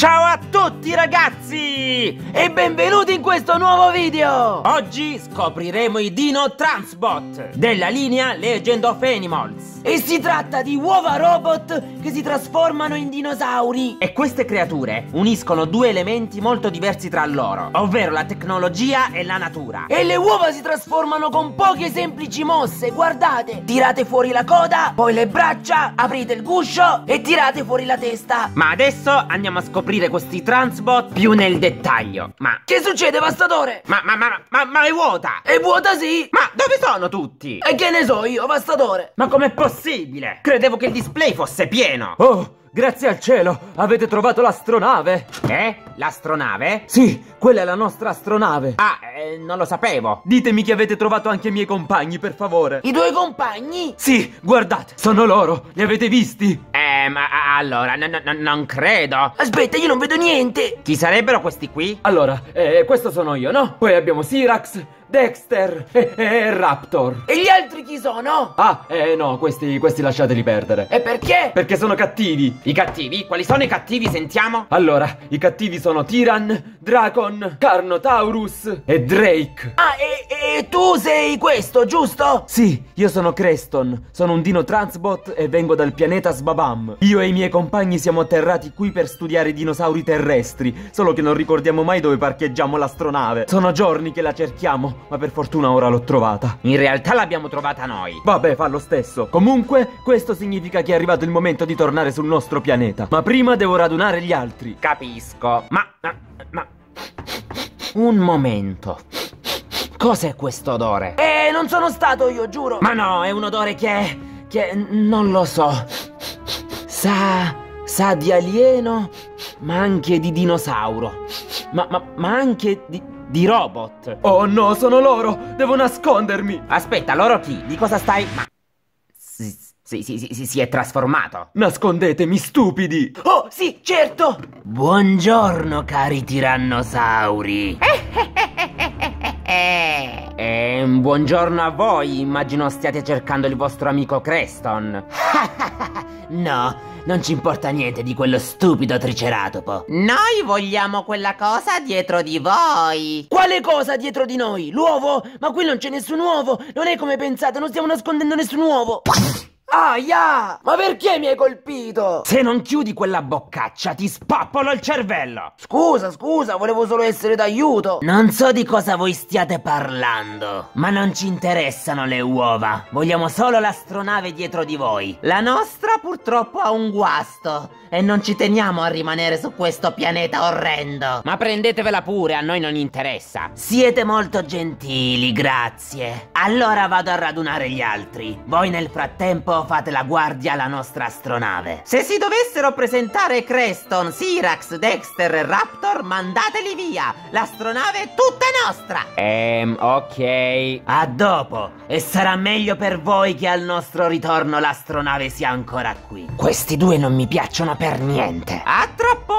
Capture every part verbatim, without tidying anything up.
Ciao a tutti ragazzi e benvenuti in questo nuovo video. Oggi scopriremo i Dino Transbot della linea Legend of Animals. E si tratta di uova robot che si trasformano in dinosauri. E queste creature uniscono due elementi molto diversi tra loro, ovvero la tecnologia e la natura. E le uova si trasformano con poche semplici mosse. Guardate, tirate fuori la coda, poi le braccia, aprite il guscio e tirate fuori la testa. Ma adesso andiamo a scoprire Scoprire questi Transbot più nel dettaglio. Ma che succede, Vastatore? Ma, ma, ma, ma, ma è vuota! È vuota, sì! Ma dove sono tutti? E che ne so io, Vastatore? Ma com'è possibile? Credevo che il display fosse pieno. Oh, grazie al cielo, avete trovato l'astronave. Eh? L'astronave? Sì, quella è la nostra astronave. Ah, eh, non lo sapevo. Ditemi che avete trovato anche i miei compagni, per favore. I tuoi compagni? Sì, guardate, sono loro, li avete visti? Eh, ma allora, no, no, non credo. Aspetta, io non vedo niente. Chi sarebbero questi qui? Allora, eh, questo sono io, no? Poi abbiamo Syrax, Dexter e, e, e Raptor. E gli altri chi sono? Ah, eh no, questi, questi lasciateli perdere. E perché? Perché sono cattivi. I cattivi? Quali sono i cattivi? Sentiamo. Allora, i cattivi sono Tyran, Dracon, Carnotaurus e Drake. Ah, e, e tu sei questo, giusto? Sì, io sono Creston, sono un Dino Transbot e vengo dal pianeta Sbabam. Io e i miei compagni siamo atterrati qui per studiare i dinosauri terrestri, solo che non ricordiamo mai dove parcheggiamo l'astronave. Sono giorni che la cerchiamo, ma per fortuna ora l'ho trovata. In realtà l'abbiamo trovata noi. Vabbè, fa lo stesso. Comunque, questo significa che è arrivato il momento di tornare sul nostro pianeta. Ma prima devo radunare gli altri. Capisco. Ma, ma, ma... un momento. Cos'è questo odore? Eh, non sono stato io, giuro. Ma no, è un odore che... che... non lo so. Sa... sa di alieno, ma anche di dinosauro. Ma, ma, ma anche di... di robot. Oh no, sono loro! Devo nascondermi! Aspetta, loro chi? Di cosa stai? Ma... si, si, si, si, si è trasformato. Nascondetemi, stupidi! Oh, sì, certo! Buongiorno, cari tirannosauri. E buongiorno a voi, immagino stiate cercando il vostro amico Creston. No, non ci importa niente di quello stupido triceratopo. Noi vogliamo quella cosa dietro di voi. Quale cosa dietro di noi? L'uovo? Ma qui non c'è nessun uovo. Non è come pensate, non stiamo nascondendo nessun uovo. Aia! Ma perché mi hai colpito? Se non chiudi quella boccaccia ti spappolo il cervello. Scusa, scusa, volevo solo essere d'aiuto. Non so di cosa voi stiate parlando, ma non ci interessano le uova. Vogliamo solo l'astronave dietro di voi. La nostra purtroppo ha un guasto e non ci teniamo a rimanere su questo pianeta orrendo. Ma prendetevela pure, a noi non interessa. Siete molto gentili, grazie. Allora vado a radunare gli altri. Voi nel frattempo fate la guardia alla nostra astronave. Se si dovessero presentare Creston, Syrax, Dexter e Raptor, mandateli via. L'astronave è tutta nostra. Ehm, ok. A dopo. E sarà meglio per voi che al nostro ritorno l'astronave sia ancora qui. Questi due non mi piacciono per niente. A tra poco.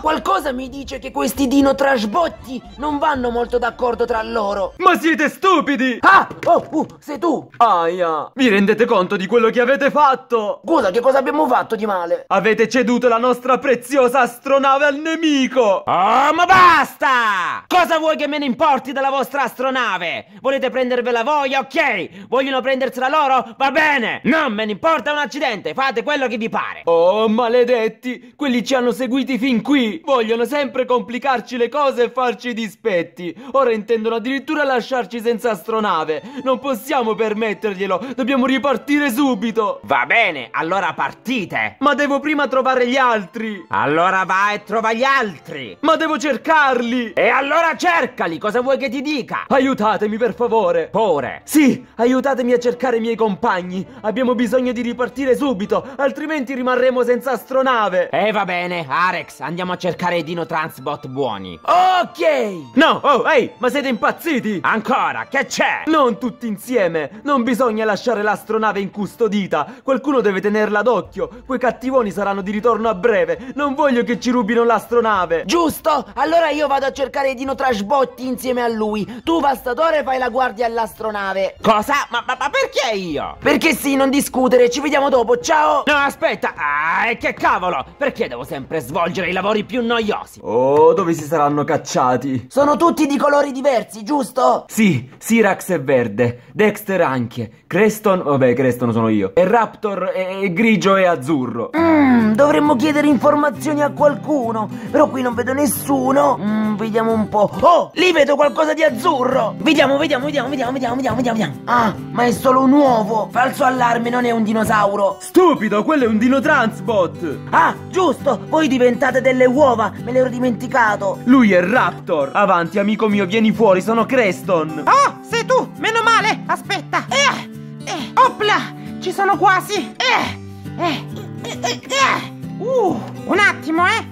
Qualcosa mi dice che questi Dino Transbotti non vanno molto d'accordo tra loro. Ma siete stupidi. Ah, oh, uh, sei tu. Aia. Vi rendete conto di quello che avete fatto? Scusa, che cosa abbiamo fatto di male? Avete ceduto la nostra preziosa astronave al nemico. Oh, ma basta! Cosa vuoi che me ne importi della vostra astronave? Volete prendervela voi? Ok. Vogliono prendersela loro? Va bene. Non me ne importa un accidente. Fate quello che vi pare. Oh, maledetti, quelli ci hanno seguiti fin qui. Vogliono sempre complicarci le cose e farci i dispetti. Ora intendono addirittura lasciarci senza astronave. Non possiamo permetterglielo. Dobbiamo ripartire subito. Va bene, allora partite. Ma devo prima trovare gli altri. Allora va e trova gli altri. Ma devo cercarli. E allora cercali, cosa vuoi che ti dica? Aiutatemi per favore. Pure. Sì, aiutatemi a cercare i miei compagni. Abbiamo bisogno di ripartire subito, altrimenti rimarremo senza astronave. E eh, va bene, Arex, andiamo a cercare i Dino Transbot buoni. Ok. No, oh, ehi, hey, ma siete impazziti? Ancora, che c'è? Non tutti insieme. Non bisogna lasciare l'astronave in custodia dita. Qualcuno deve tenerla d'occhio. Quei cattivoni saranno di ritorno a breve. Non voglio che ci rubino l'astronave. Giusto, allora io vado a cercare i Dino Transbot insieme a lui. Tu, Vastatore, fai la guardia all'astronave. Cosa? Ma, ma, ma perché io? Perché sì, non discutere, ci vediamo dopo, ciao. No, aspetta, ah, e che cavolo? Perché devo sempre svolgere i lavori più noiosi? Oh, dove si saranno cacciati? Sono tutti di colori diversi, giusto? Sì, Syrax è verde, Dexter anche, Creston, vabbè Creston sono io, e Raptor è grigio e azzurro. Mmm, dovremmo chiedere informazioni a qualcuno, però qui non vedo nessuno. Mmm, vediamo un po'. Oh, lì vedo qualcosa di azzurro. Vediamo, vediamo, vediamo, vediamo, vediamo, vediamo, vediamo. Ah, ma è solo un uovo. Falso allarme, non è un dinosauro. Stupido, quello è un Dino Transbot. Ah, giusto, voi diventate delle uova, me l'ero dimenticato. Lui è Raptor. Avanti, amico mio, vieni fuori, sono Creston. Oh, sei tu, meno male, aspetta. Eh, eh, opla, ci sono quasi. Eh, eh, eh, eh, eh. Uh, un attimo, eh.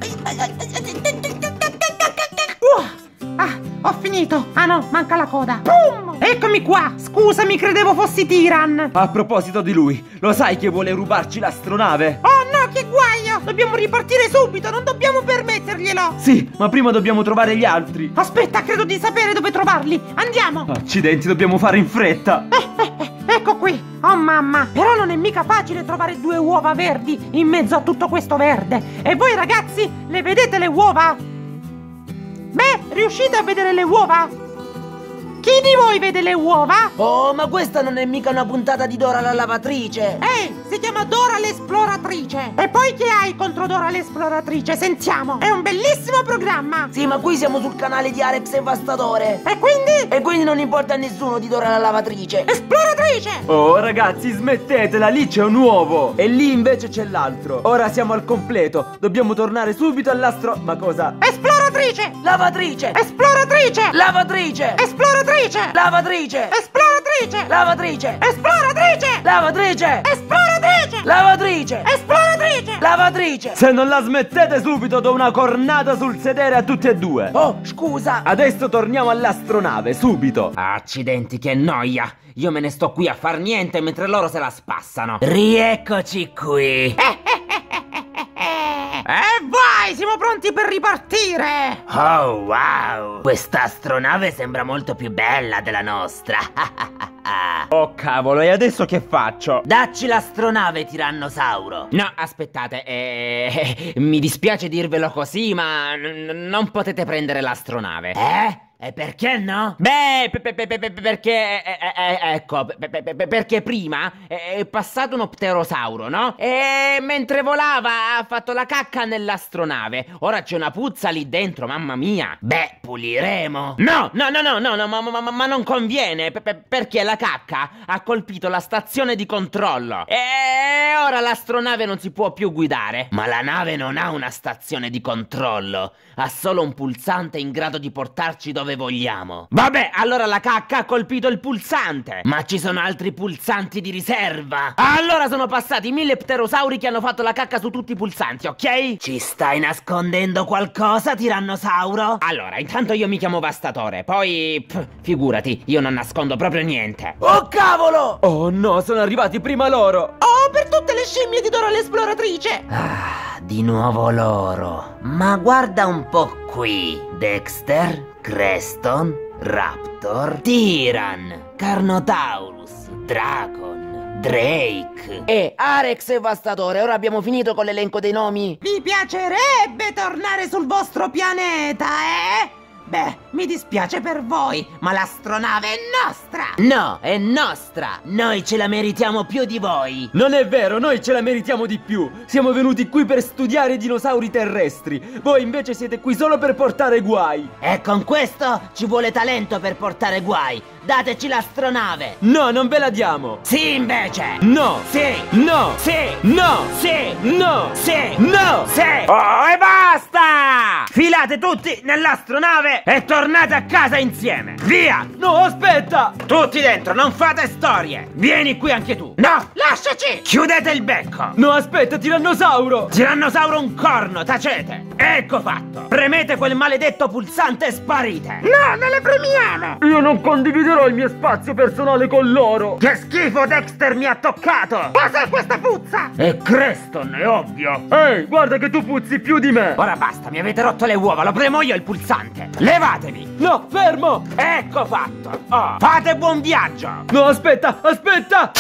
Uh, ah, ho finito. Ah no, manca la coda. Boom! Eccomi qua. Scusami, credevo fossi Tyran. A proposito di lui, lo sai che vuole rubarci l'astronave? Oh no, che guaio! Dobbiamo ripartire subito, non dobbiamo permetterglielo. Sì, ma prima dobbiamo trovare gli altri. Aspetta, credo di sapere dove trovarli. Andiamo. Accidenti, dobbiamo fare in fretta. Eh, eh, eh. Ecco qui, oh mamma, però non è mica facile trovare due uova verdi in mezzo a tutto questo verde. E voi ragazzi, le vedete le uova? Beh, riuscite a vedere le uova? Chi di voi vede le uova? Oh, ma questa non è mica una puntata di Dora la lavatrice. Ehi, si chiama Dora l'esploratrice. E poi che hai contro Dora l'esploratrice? Sentiamo, è un bellissimo programma. Sì, ma qui siamo sul canale di Arex e Vastatore. E quindi? E quindi non importa a nessuno di Dora la lavatrice. Esploratrice! Oh, ragazzi, smettetela, lì c'è un uovo. E lì invece c'è l'altro. Ora siamo al completo, dobbiamo tornare subito all'astro... Ma cosa? Esploratrice! Lavatrice, esploratrice, lavatrice, esploratrice, lavatrice, esploratrice, lavatrice, esploratrice, lavatrice, esploratrice, lavatrice, esploratrice, lavatrice. Se non la smettete subito do una cornata sul sedere a tutti e due. Oh, scusa. Adesso torniamo all'astronave, subito. Accidenti, che noia. Io me ne sto qui a far niente mentre loro se la spassano. Rieccoci qui. Eh, eh, eh. E vai, siamo pronti per ripartire! Oh wow! Questa astronave sembra molto più bella della nostra! Oh cavolo, e adesso che faccio? Dacci l'astronave, tirannosauro! No, aspettate, eh, mi dispiace dirvelo così, ma non potete prendere l'astronave. Eh? E perché no? Beh, pe pe pe pe perché... Eh, eh, ecco, pe pe pe perché prima è passato uno pterosauro, no? E mentre volava ha fatto la cacca nell'astronave. Ora c'è una puzza lì dentro, mamma mia. Beh, puliremo. No, no, no, no, no, no ma, ma, ma non conviene. Pe pe perché la cacca ha colpito la stazione di controllo. E ora l'astronave non si può più guidare. Ma la nave non ha una stazione di controllo. Ha solo un pulsante in grado di portarci dove vogliamo. Vabbè, allora la cacca ha colpito il pulsante. Ma ci sono altri pulsanti di riserva. Allora sono passati mille pterosauri che hanno fatto la cacca su tutti i pulsanti, ok? Ci stai nascondendo qualcosa, tirannosauro? Allora, intanto io mi chiamo Vastatore. Poi, pff, figurati, io non nascondo proprio niente. Oh cavolo! Oh no, sono arrivati prima loro. Oh, per tutte le scimmie di Dora l'esploratrice. Ah, di nuovo loro. Ma guarda un po' qui. Dexter, Creston, Raptor, Tyran, Carnotaurus, Dracon, Drake e Arex e Vastatore. Ora abbiamo finito con l'elenco dei nomi. Mi piacerebbe tornare sul vostro pianeta, eh? Beh, mi dispiace per voi, ma l'astronave è nostra! No, è nostra! Noi ce la meritiamo più di voi! Non è vero, noi ce la meritiamo di più! Siamo venuti qui per studiare i dinosauri terrestri! Voi invece siete qui solo per portare guai! E con questo ci vuole talento per portare guai! Dateci l'astronave! No, non ve la diamo! Sì, invece! No! Sì! No! Sì! No! Sì! No! Sì! No! Sì! Oh, e basta! Fila! entrate tutti nell'astronave e tornate a casa insieme. Via! No, aspetta! Tutti dentro, non fate storie. Vieni qui anche tu. No, lasciaci! Chiudete il becco. No, aspetta, tirannosauro! Tirannosauro un corno, tacete. Ecco fatto. Premete quel maledetto pulsante e sparite. No, non le premiamo. Io non condividerò il mio spazio personale con loro. Che schifo, Dexter mi ha toccato. Cos'è questa puzza? E Creston, è ovvio. Ehi, guarda che tu puzzi più di me. Ora basta, mi avete rotto le uova, lo premo io il pulsante. Levatevi. No, fermo. Ecco fatto. Oh, fate buon viaggio. No, aspetta, aspetta.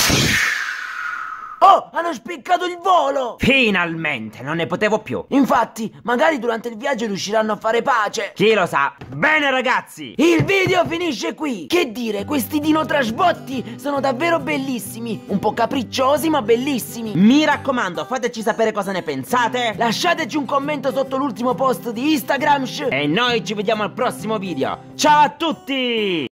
Oh, hanno spiccato il volo! Finalmente, non ne potevo più. Infatti, magari durante il viaggio riusciranno a fare pace. Chi lo sa? Bene ragazzi, il video finisce qui. Che dire, questi Dino Transbot sono davvero bellissimi. Un po' capricciosi ma bellissimi. Mi raccomando, fateci sapere cosa ne pensate. Lasciateci un commento sotto l'ultimo post di Instagram. E noi ci vediamo al prossimo video. Ciao a tutti!